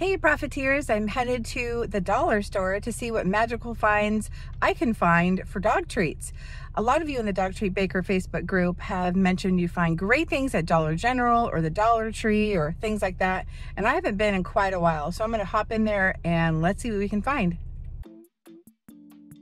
Hey Profiteers, I'm headed to the dollar store to see what magical finds I can find for dog treats. A lot of you in the Dog Treat Baker Facebook group have mentioned you find great things at Dollar General or the Dollar Tree or things like that, and I haven't been in quite a while, so I'm going to hop in there and let's see what we can find.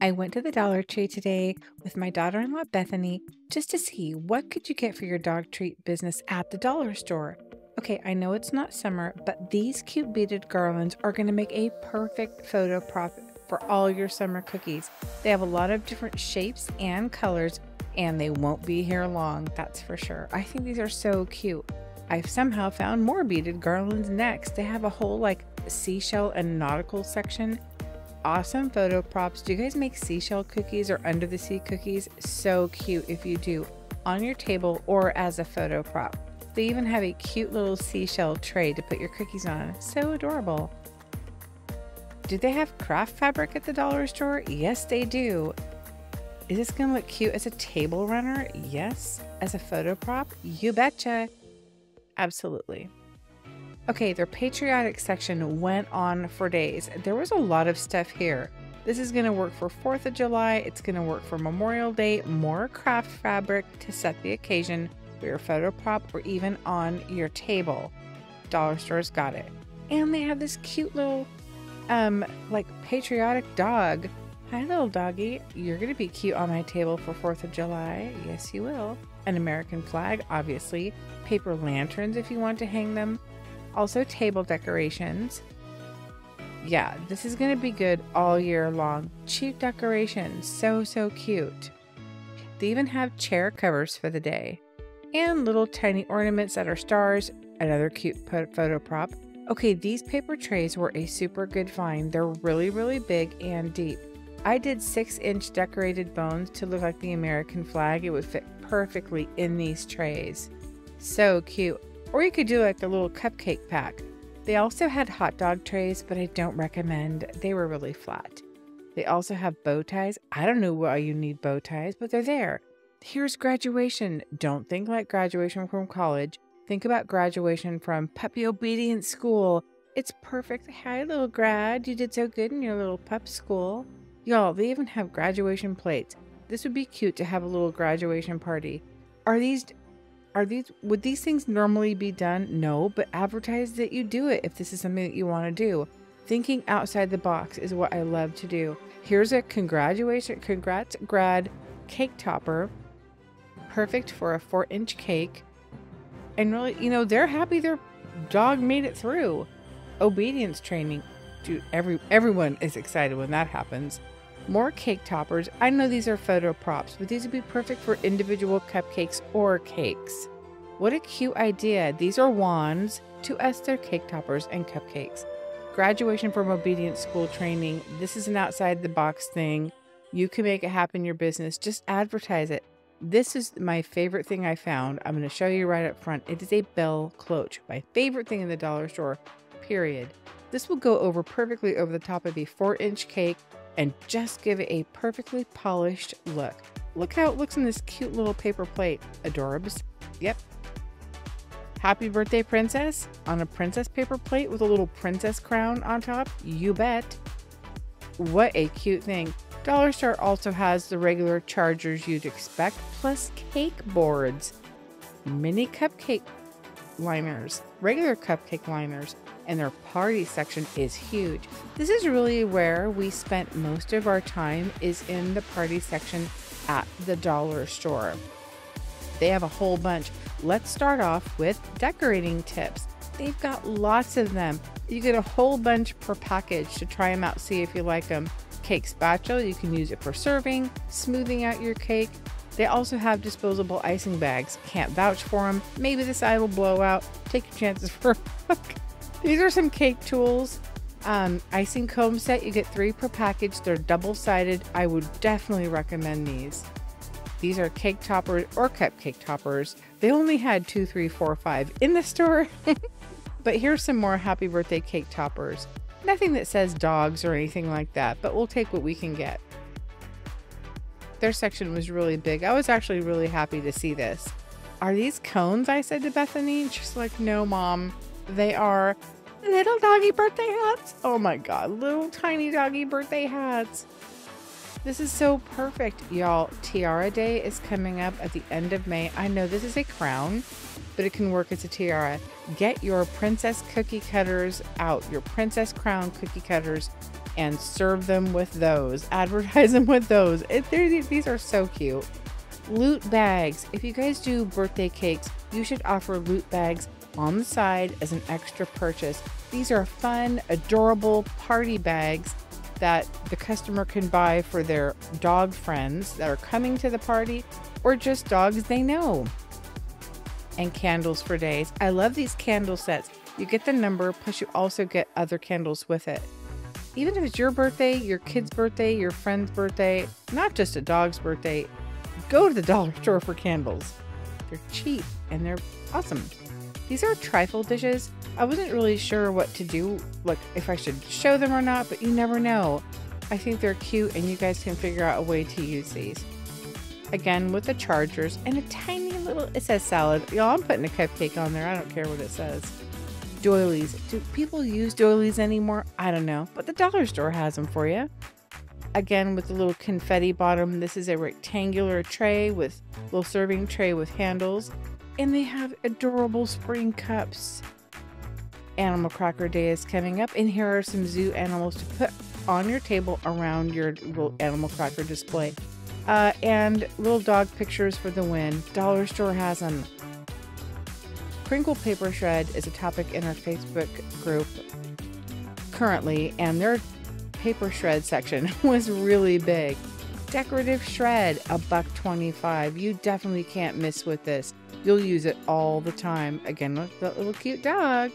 I went to the Dollar Tree today with my daughter-in-law Bethany just to see what could you get for your dog treat business at the dollar store. Okay, I know it's not summer, but these cute beaded garlands are going to make a perfect photo prop for all your summer cookies. They have a lot of different shapes and colors, and they won't be here long, that's for sure. I think these are so cute. I've somehow found more beaded garlands next. They have a whole like seashell and nautical section. Awesome photo props. Do you guys make seashell cookies or under the sea cookies? So cute if you do, on your table or as a photo prop. They even have a cute little seashell tray to put your cookies on. So adorable. Do they have craft fabric at the dollar store? Yes, they do. Is this going to look cute as a table runner? Yes. As a photo prop? You betcha. Absolutely. Okay, their patriotic section went on for days. There was a lot of stuff here. This is going to work for 4th of July. It's going to work for Memorial Day. More craft fabric to set the occasion, your photo prop, or even on your table. Dollar store's got it. And they have this cute little like patriotic dog. Hi little doggy, you're gonna be cute on my table for 4th of July. Yes you will. An American flag, obviously, paper lanterns if you want to hang them, also table decorations. Yeah, this is gonna be good all year long. Cheap decorations, so cute. They even have chair covers for the day and little tiny ornaments that are stars, another cute photo prop. Okay, these paper trays were a super good find. They're really big and deep. I did 6-inch decorated bones to look like the American flag. It would fit perfectly in these trays. So cute. Or you could do like the little cupcake pack. They also had hot dog trays, but I don't recommend. They were really flat. They also have bow ties. I don't know why you need bow ties, but they're there. Here's graduation. Don't think like graduation from college. Think about graduation from puppy obedience school. It's perfect. Hi, little grad. You did so good in your little pup school. Y'all, they even have graduation plates. This would be cute to have a little graduation party. Would these things normally be done? No, but advertise that you do it if this is something that you want to do. Thinking outside the box is what I love to do. Here's a congrats grad cake topper. Perfect for a 4-inch cake. And really, you know, they're happy their dog made it through obedience training. Dude, everyone is excited when that happens. More cake toppers. I know these are photo props, but these would be perfect for individual cupcakes or cakes. What a cute idea. These are wands. To us, they're cake toppers and cupcakes. Graduation from obedience school training. This is an outside the box thing. You can make it happen, your business. Just advertise it. This is my favorite thing I found. I'm going to show you right up front. It is a bell cloche, my favorite thing in the dollar store, period. This will go over perfectly over the top of a 4-inch cake and just give it a perfectly polished look. Look how it looks in this cute little paper plate. Adorbs. Yep. Happy birthday, princess, on a princess paper plate with a little princess crown on top. You bet. What a cute thing. Dollar Store also has the regular chargers you'd expect, plus cake boards, mini cupcake liners, regular cupcake liners, and their party section is huge. This is really where we spent most of our time, is in the party section at the Dollar Store. They have a whole bunch. Let's start off with decorating tips. They've got lots of them. You get a whole bunch per package to try them out, see if you like them. Cake spatula, you can use it for serving, smoothing out your cake. They also have disposable icing bags. Can't vouch for them. Maybe this eye will blow out. Take your chances for a look. These are some cake tools. Icing comb set, you get 3 per package. They're double-sided. I would definitely recommend these. These are cake toppers or cupcake toppers. They only had 2, 3, 4, 5 in the store. But here's some more happy birthday cake toppers. Nothing that says dogs or anything like that, but we'll take what we can get. Their section was really big. I was actually really happy to see this. Are these cones? I said to Bethany. She's like, no, Mom. They are Little doggy birthday hats. Oh my god, little tiny doggy birthday hats. This is so perfect, y'all. Tiara Day is coming up at the end of May. I know this is a crown, but it can work as a tiara. Get your princess cookie cutters out, your princess crown cookie cutters, and serve them with those. Advertise them with those. These are so cute. Loot bags. If you guys do birthday cakes, you should offer loot bags on the side as an extra purchase. These are fun, adorable party bags that the customer can buy for their dog friends that are coming to the party or just dogs they know. And candles for days. I love these candle sets. You get the number, plus you also get other candles with it. Even if it's your birthday, your kid's birthday, your friend's birthday, not just a dog's birthday, go to the dollar store for candles. They're cheap and they're awesome. These are trifle dishes. I wasn't really sure what to do, like if I should show them or not, but you never know. I think they're cute and you guys can figure out a way to use these. Again, with the chargers and a tiny little, it says salad. Y'all, I'm putting a cupcake on there. I don't care what it says. Doilies. Do people use doilies anymore? I don't know, but the dollar store has them for you. Again, with the little confetti bottom, this is a rectangular tray with little serving tray with handles. And they have adorable spring cups. Animal Cracker Day is coming up, and here are some zoo animals to put on your table around your little animal cracker display. And little dog pictures for the win. Dollar store has them. Crinkle paper shred is a topic in our Facebook group currently, and their paper shred section was really big. Decorative shred, $1.25. You definitely can't miss with this. You'll use it all the time. Again, look, that little cute dog.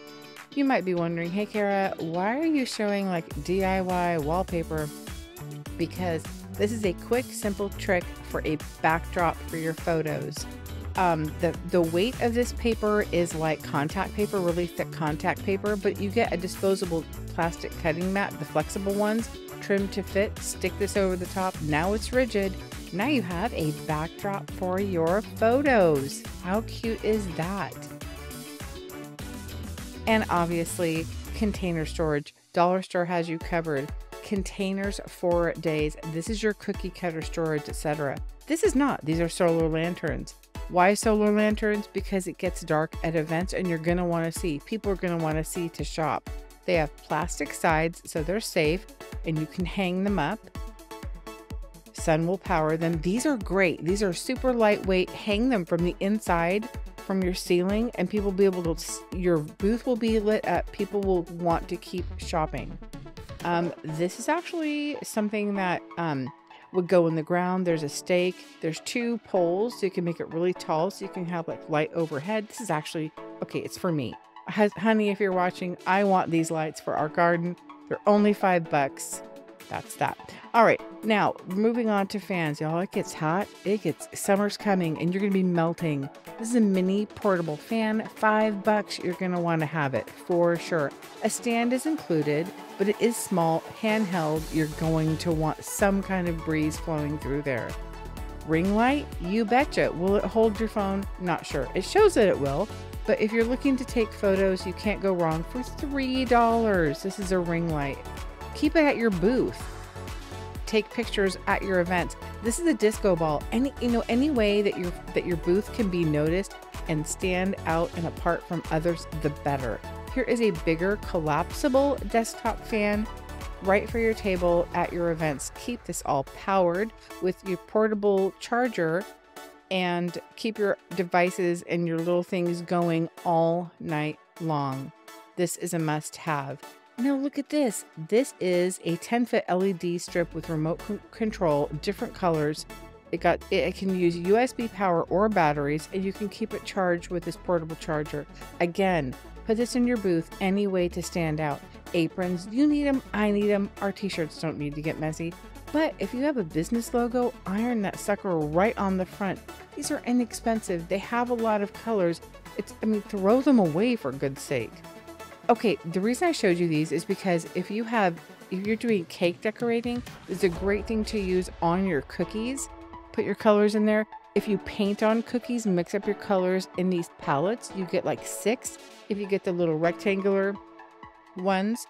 You might be wondering, hey Kara, why are you showing like DIY wallpaper? Because this is a quick, simple trick for a backdrop for your photos. The weight of this paper is like contact paper, really thick contact paper, but you get a disposable plastic cutting mat, the flexible ones, trimmed to fit. Stick this over the top. Now it's rigid. Now you have a backdrop for your photos. How cute is that? And obviously, container storage. Dollar store has you covered. Containers for days. This is your cookie cutter storage, etc. This is not. These are solar lanterns. Why solar lanterns? Because it gets dark at events and you're going to want to see. People are going to want to see to shop. They have plastic sides, so they're safe and you can hang them up. Sun will power them. These are great. These are super lightweight. Hang them from the inside, from your ceiling, and people will be able to, your booth will be lit up. People will want to keep shopping. This is actually something that would go in the ground. There's a stake. There's two poles, so you can make it really tall, so you can have like light overhead. This is actually, okay, it's for me. Honey, if you're watching, I want these lights for our garden. They're only $5. That's that. All right, now moving on to fans, y'all. It gets hot. It gets, summer's coming and you're going to be melting. This is a mini portable fan, $5. You're going to want to have it for sure. A stand is included, but it is small, handheld. You're going to want some kind of breeze flowing through there. Ring light, you betcha. Will it hold your phone? Not sure. It shows that it will, but if you're looking to take photos, you can't go wrong for $3. This is a ring light. Keep it at your booth. Take pictures at your events. This is a disco ball. Any way that your booth can be noticed and stand out and apart from others, the better. Here is a bigger collapsible desktop fan right for your table at your events. Keep this all powered with your portable charger and keep your devices and your little things going all night long. This is a must-have. Now look at this. This is a 10-foot LED strip with remote control, different colors. It can use USB power or batteries, and you can keep it charged with this portable charger. Again, put this in your booth, any way to stand out. Aprons, you need them, I need them. Our t-shirts don't need to get messy. But if you have a business logo, iron that sucker right on the front. These are inexpensive. They have a lot of colors. Throw them away for good sake. Okay, the reason I showed you these is because if you're doing cake decorating, it's a great thing to use on your cookies. Put your colors in there. If you paint on cookies, mix up your colors in these palettes. You get like 6. If you get the little rectangular ones.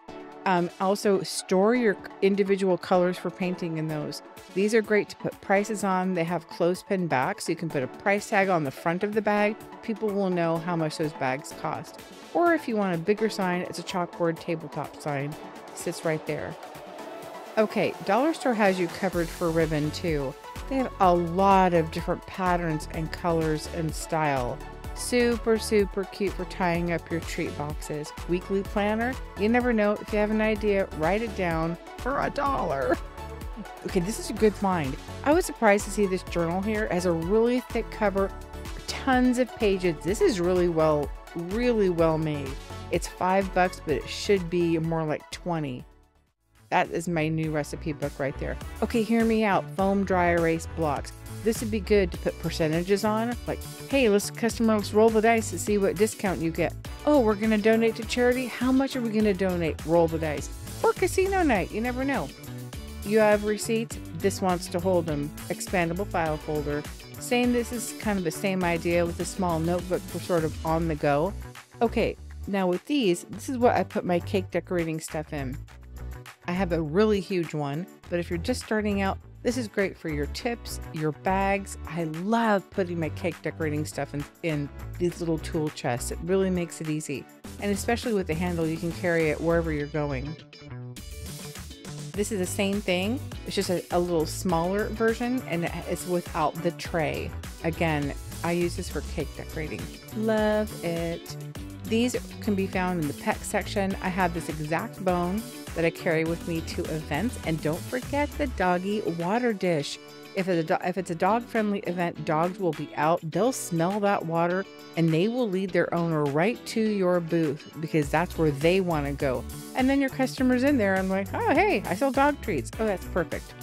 Also, store your individual colors for painting in those. These are great to put prices on. They have clothespin backs, so you can put a price tag on the front of the bag. People will know how much those bags cost. Or if you want a bigger sign, it's a chalkboard tabletop sign. It sits right there. Okay, Dollar Store has you covered for ribbon too. They have a lot of different patterns and colors and style. Super, super cute for tying up your treat boxes. Weekly planner, you never know. If you have an idea, write it down for $1. Okay, this is a good find. I was surprised to see this journal here. It has a really thick cover, tons of pages. This is really well made. It's $5, but it should be more like 20. That is my new recipe book right there. Okay, hear me out. Foam dry erase blocks. This would be good to put percentages on. Like, hey, let's roll the dice to see what discount you get. Oh, we're gonna donate to charity. How much are we gonna donate? Roll the dice. Or casino night, you never know. You have receipts. This wants to hold them. Expandable file folder. Saying this is kind of the same idea with a small notebook for sort of on the go. Okay, now with these, this is what I put my cake decorating stuff in. I have a really huge one, but if you're just starting out, this is great for your tips, your bags. I love putting my cake decorating stuff in these little tool chests. It really makes it easy. And especially with the handle, you can carry it wherever you're going. This is the same thing. It's just a little smaller version, and it's without the tray. Again, I use this for cake decorating. Love it. These can be found in the pet section. I have this exact bone that I carry with me to events. And don't forget the doggy water dish. If it's a dog-friendly event, dogs will be out. They'll smell that water and they will lead their owner right to your booth because that's where they want to go. And then your customer's in there and like, oh, hey, I sell dog treats. Oh, that's perfect.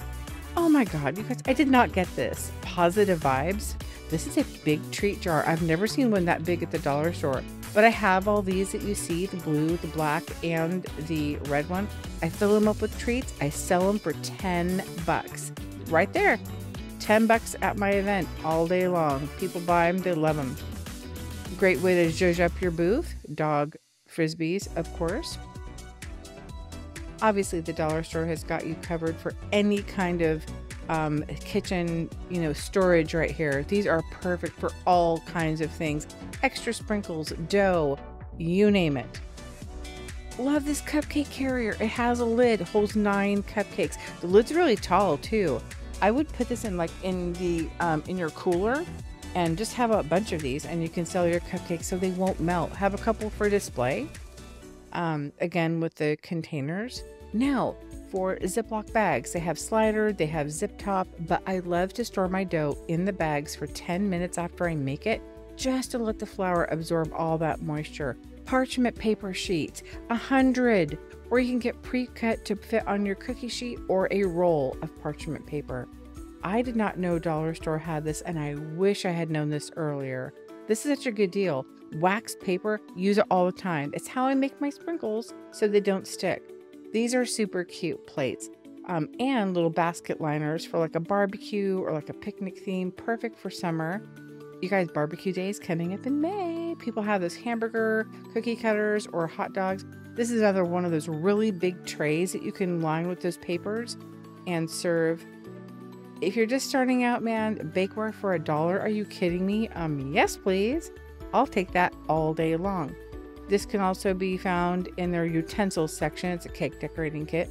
Oh my God, you guys, I did not get this. Pawsitive vibes. This is a big treat jar. I've never seen one that big at the Dollar Store. But I have all these that you see, the blue, the black, and the red one. I fill them up with treats. I sell them for $10. Right there. $10 at my event all day long. People buy them. They love them. Great way to zhuzh up your booth. Dog frisbees, of course. Obviously, the Dollar Store has got you covered for any kind of kitchen, you know, storage right here. These are perfect for all kinds of things. Extra sprinkles, dough, you name it. Love this cupcake carrier. It has a lid, holds 9 cupcakes. The lid's really tall too. I would put this in like in your cooler and just have a bunch of these and you can sell your cupcakes so they won't melt. Have a couple for display. Again, with the containers. Now, for Ziploc bags, they have slider, they have zip top, but I love to store my dough in the bags for 10 minutes after I make it, just to let the flour absorb all that moisture. Parchment paper sheets, 100, or you can get pre-cut to fit on your cookie sheet or a roll of parchment paper. I did not know Dollar Store had this, and I wish I had known this earlier. This is such a good deal. Wax paper, use it all the time. It's how I make my sprinkles so they don't stick. These are super cute plates and little basket liners for like a barbecue or like a picnic theme. Perfect for summer. You guys, barbecue day is coming up in May. People have those hamburger cookie cutters or hot dogs. This is another one of those really big trays that you can line with those papers and serve. If you're just starting out, man, bakeware for $1. Are you kidding me? Yes, please. I'll take that all day long. This can also be found in their utensils section. It's a cake decorating kit.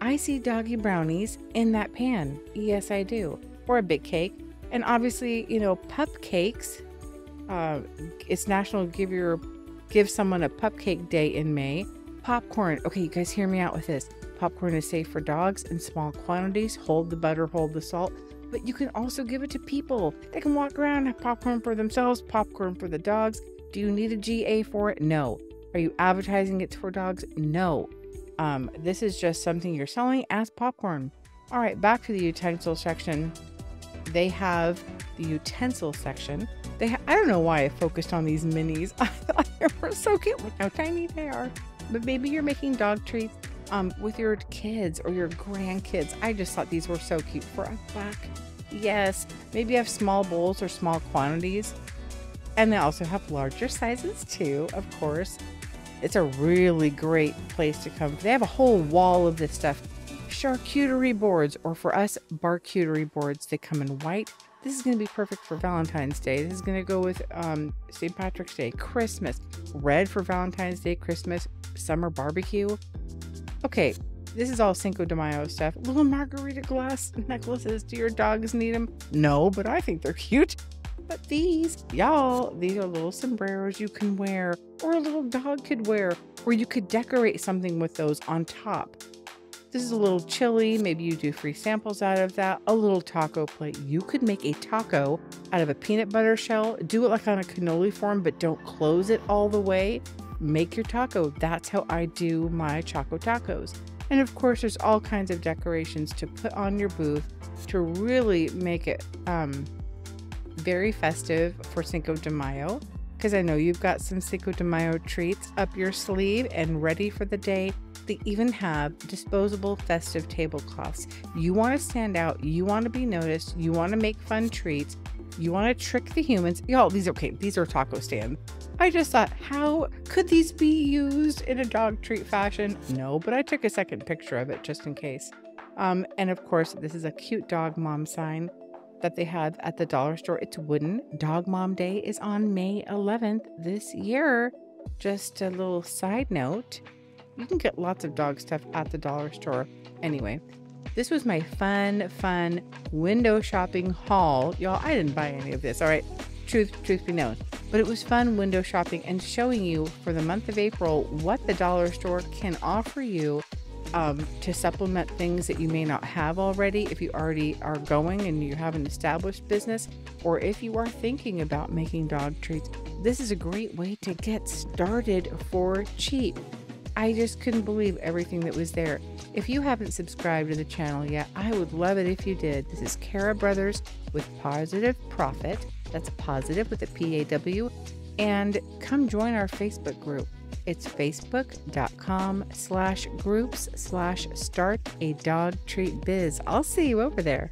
I see doggy brownies in that pan. Yes, I do. Or a big cake. And obviously, you know, pup cakes. It's National Give Someone a Pup Cake Day in May. Popcorn. Okay, you guys hear me out with this. Popcorn is safe for dogs in small quantities. Hold the butter, hold the salt. But you can also give it to people. They can walk around and have popcorn for themselves, popcorn for the dogs. Do you need a GA for it? No. Are you advertising it for dogs? No. This is just something you're selling as popcorn. All right, back to the utensil section. They have the utensil section. I don't know why I focused on these minis. I thought they were so cute. Look how tiny they are. But maybe you're making dog treats with your kids or your grandkids. I just thought these were so cute for $1. Yes. Maybe you have small bowls or small quantities. And they also have larger sizes too, of course. It's a really great place to come. They have a whole wall of this stuff. Charcuterie boards, or for us, barcuterie boards. They come in white. This is going to be perfect for Valentine's Day. This is going to go with St. Patrick's Day, Christmas. Red for Valentine's Day, Christmas, summer barbecue. Okay, this is all Cinco de Mayo stuff. Little margarita glass necklaces. Do your dogs need them? No, but I think they're cute. But these, y'all, these are little sombreros you can wear, or a little dog could wear, or you could decorate something with those on top. This is a little chili. Maybe you do free samples out of that. A little taco plate. You could make a taco out of a peanut butter shell. Do it like on a cannoli form, but don't close it all the way. Make your taco. That's how I do my Choco Tacos. And of course, there's all kinds of decorations to put on your booth to really make it very festive for Cinco de Mayo, because I know you've got some Cinco de Mayo treats up your sleeve and ready for the day. They even have disposable festive tablecloths. You want to stand out. You want to be noticed. You want to make fun treats. You want to trick the humans. Y'all, these, okay, these are taco stands. I just thought, how could these be used in a dog treat fashion? No, but I took a second picture of it just in case. And of course, this is a cute dog mom sign that they have at the dollar store. It's wooden. Dog Mom Day is on May 11th this year. Just a little side note, you can get lots of dog stuff at the dollar store. Anyway, this was my fun window shopping haul. Y'all, I didn't buy any of this, all right? Truth be known. But it was fun window shopping and showing you for the month of April what the dollar store can offer you to supplement things that you may not have already, if you already are going and you have an established business, or if you are thinking about making dog treats. This is a great way to get started for cheap. I just couldn't believe everything that was there. If you haven't subscribed to the channel yet, I would love it if you did. This is Kara Brothers with Pawsitive Profit. That's Pawsitive with a P-A-W. And come join our Facebook group. It's facebook.com/groups/startadogtreatbiz. I'll see you over there.